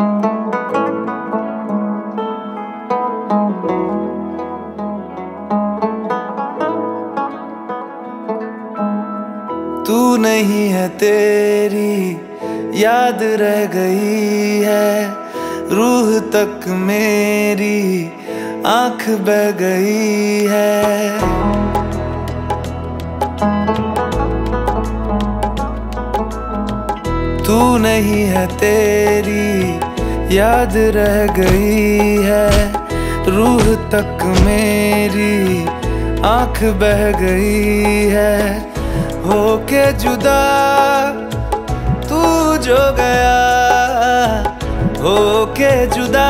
तू नहीं है तेरी याद रह गई है, रूह तक मेरी आंख बह गई है। तू नहीं है तेरी याद रह गई है, रूह तक मेरी आंख बह गई है। होके जुदा तू जो गया, होके जुदा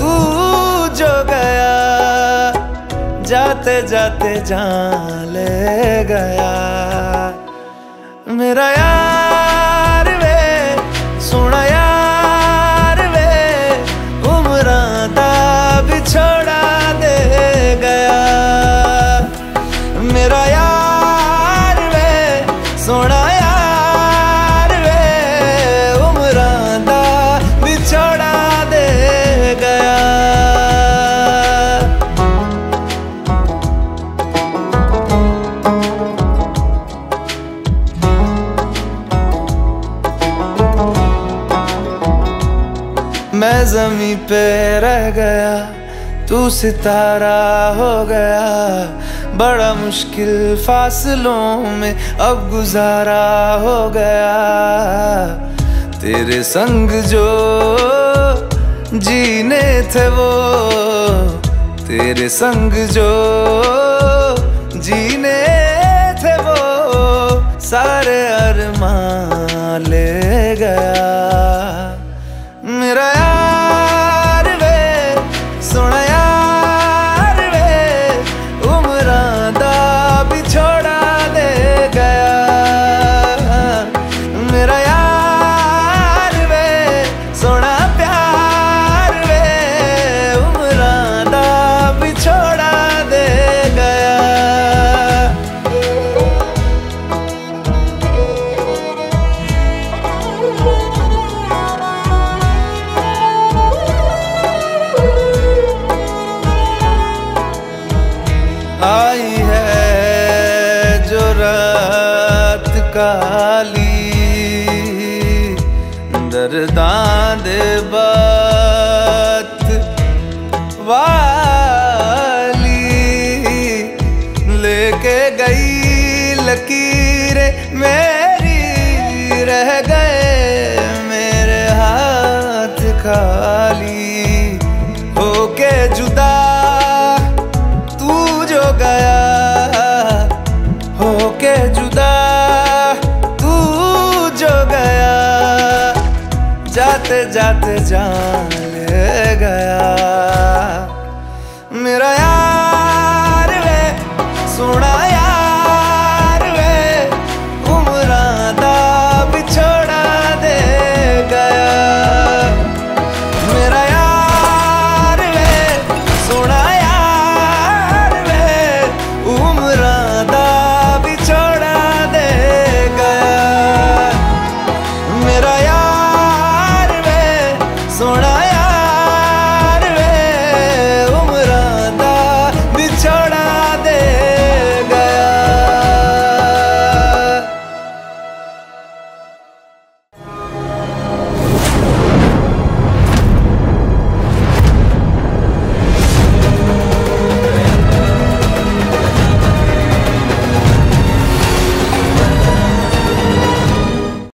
तू जो गया, जाते जाते जान ले गया। मेरा यार वे, सोना यार वे, उम्रां दा बिछोड़ा दे गया। मेरा यार सोना यार वे, उम्रां दा बिछोड़ा दे गया। मैं जमीं पे रह गया, तू सितारा हो गया। बड़ा मुश्किल फासलों में अब गुजारा हो गया। तेरे संग जो जीने थे वो, तेरे संग जो जीने थे वो, सारे अरमां ले गया। मेरा यार वे, सुना आई है जो रात काली, दर्दान बात वाली, लेके गई लकीरें मेरी, रह गए मेरे हाथ खाली। होके जुदा गया, होके जुदा तू जो गया, जाते जाते जान ले गया।